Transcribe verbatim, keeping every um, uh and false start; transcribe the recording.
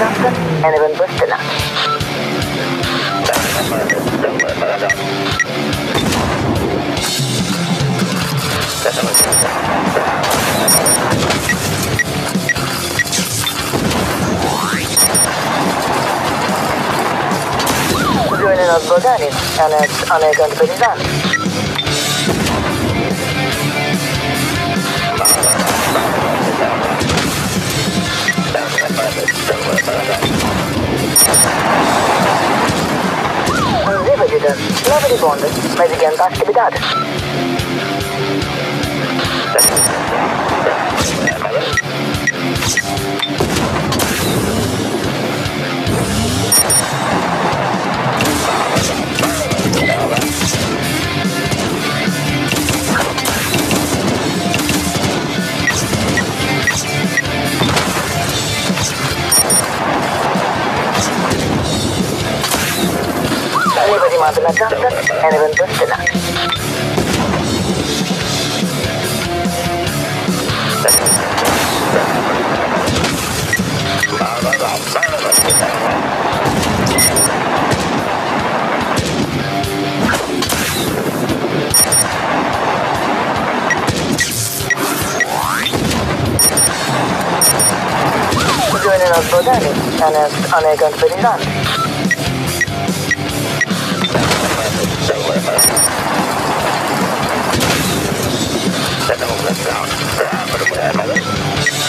Johnson and Evan Bustina. Joining us Bulgaris and it's American Perizan. Διαβεβαιούνται, να βεβαιούνται με δικαίωμα ακτιβιτάτες. Madonna Johnson and Evan Bustina. Joining us Bodani and as American Perizan. Set them over the ground.